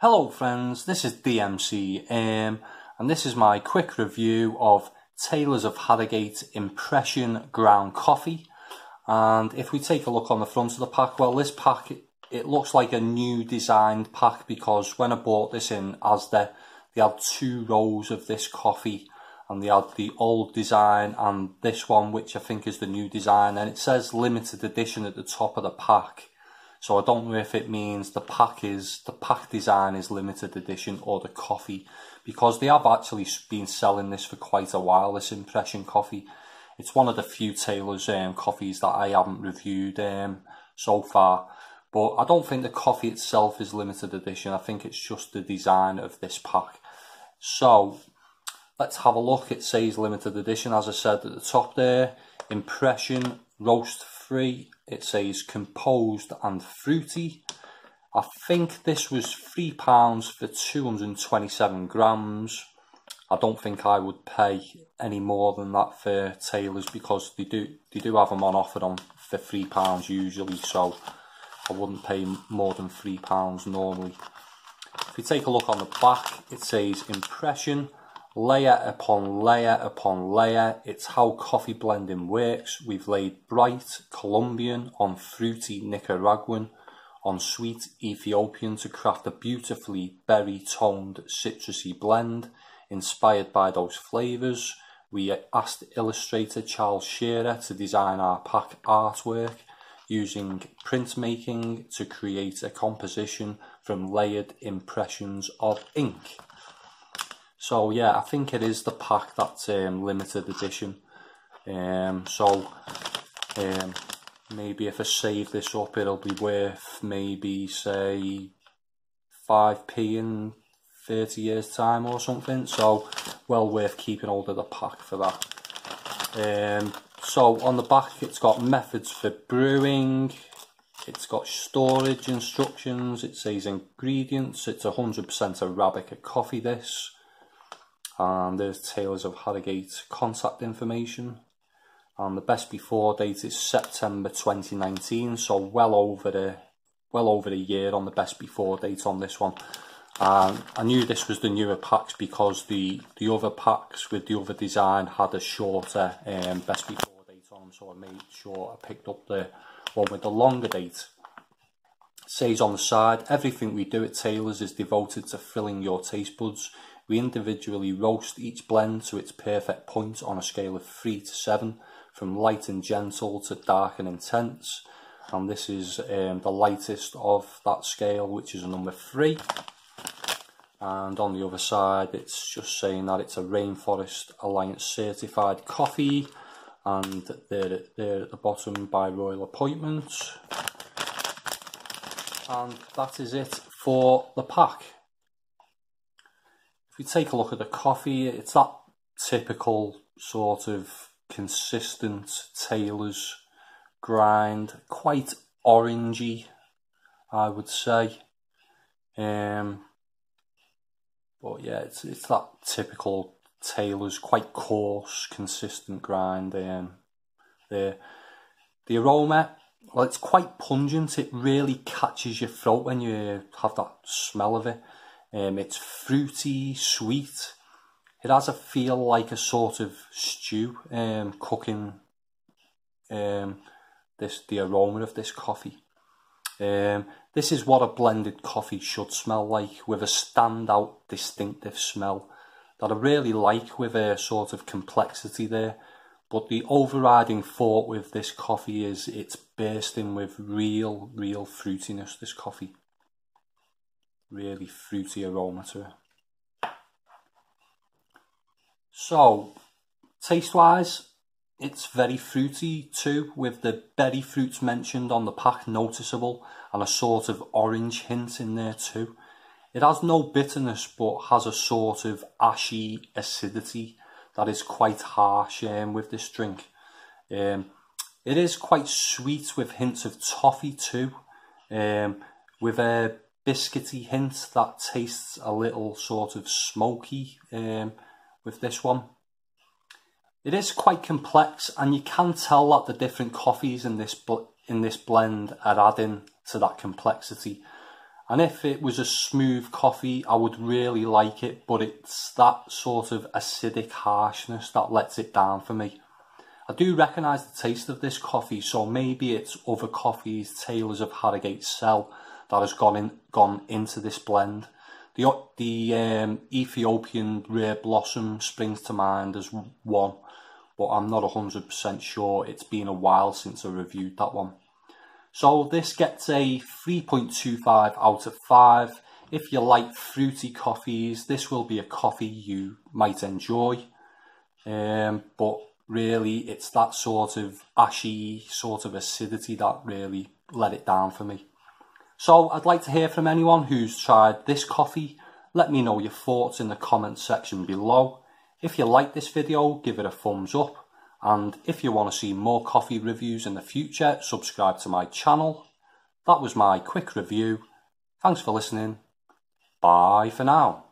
Hello friends, this is DMC and this is my quick review of Taylors of Harrogate Impression ground coffee. And if we take a look on the front of the pack, well, this pack, it looks like a new designed pack, because when I bought this in Asda, they had two rows of this coffee and they had the old design and this one, which I think is the new design, and it says limited edition at the top of the pack. So I don't know if it means the pack design is limited edition or the coffee, because they have actually been selling this for quite a while, this Impression coffee. It's one of the few Taylors coffees that I haven't reviewed so far. But I don't think the coffee itself is limited edition. I think it's just the design of this pack. So let's have a look. It says limited edition, as I said at the top there. Impression, roast free. It says composed and fruity. I think this was £3 for 227 grams. I don't think I would pay any more than that for Taylors, because they do have them on offer for £3 usually, so I wouldn't pay more than £3 normally. If you take a look on the back, it says Impression, layer upon layer upon layer. It's how coffee blending works. We've laid bright Colombian on fruity Nicaraguan on sweet Ethiopian to craft a beautifully berry-toned citrusy blend inspired by those flavours. We asked illustrator Charles Shearer to design our pack artwork using printmaking to create a composition from layered impressions of ink. So yeah, I think it is the pack that's limited edition. Maybe if I save this up, it'll be worth maybe say 5p in 30 years time or something. So well worth keeping hold of the pack for that. So on the back, it's got methods for brewing. It's got storage instructions. It says ingredients. It's 100% Arabica coffee, this. And there's Taylors of Harrogate contact information, and the best before date is September 2019, so well over a year on the best before date on this one. I knew this was the newer packs because the other packs with the other design had a shorter best before date on them, so I made sure I picked up the one with the longer date. It says on the side, everything we do at Taylors is devoted to filling your taste buds. We individually roast each blend to its perfect point on a scale of 3 to 7, from light and gentle to dark and intense. And this is the lightest of that scale, which is a number 3. And on the other side, it's just saying that it's a Rainforest Alliance certified coffee. And they're at the bottom, by royal appointment. And that is it for the pack. If you take a look at the coffee, it's that typical sort of consistent Taylors grind, quite orangey, I would say. But yeah, it's that typical Taylors, quite coarse, consistent grind. The aroma, well, it's quite pungent. It really catches your throat when you have that smell of it. It's fruity, sweet. It has a feel like a sort of stew, cooking the aroma of this coffee. This is what a blended coffee should smell like, with a standout distinctive smell that I really like, with a sort of complexity there. But the overriding thought with this coffee is it's bursting with real fruitiness, this coffee. Really fruity aroma to it. So taste wise, it's very fruity too, with the berry fruits mentioned on the pack noticeable, and a sort of orange hint in there too. It has no bitterness, but has a sort of ashy acidity that is quite harsh with this drink. It is quite sweet, with hints of toffee too, with a biscuity hint that tastes a little sort of smoky with this one. It is quite complex, and you can tell that the different coffees in this blend are adding to that complexity. And if it was a smooth coffee, I would really like it, but it's that sort of acidic harshness that lets it down for me. I do recognise the taste of this coffee, so maybe it's other coffees Taylors of Harrogate sell that has gone into this blend. The Ethiopian Rare Blossom springs to mind as one, but I'm not 100% sure. It's been a while since I reviewed that one. So this gets a 3.25 out of 5. If you like fruity coffees, this will be a coffee you might enjoy. But really, it's that sort of ashy sort of acidity that really let it down for me. So I'd like to hear from anyone who's tried this coffee. Let me know your thoughts in the comments section below. If you like this video, give it a thumbs up. And if you want to see more coffee reviews in the future, subscribe to my channel. That was my quick review. Thanks for listening. Bye for now.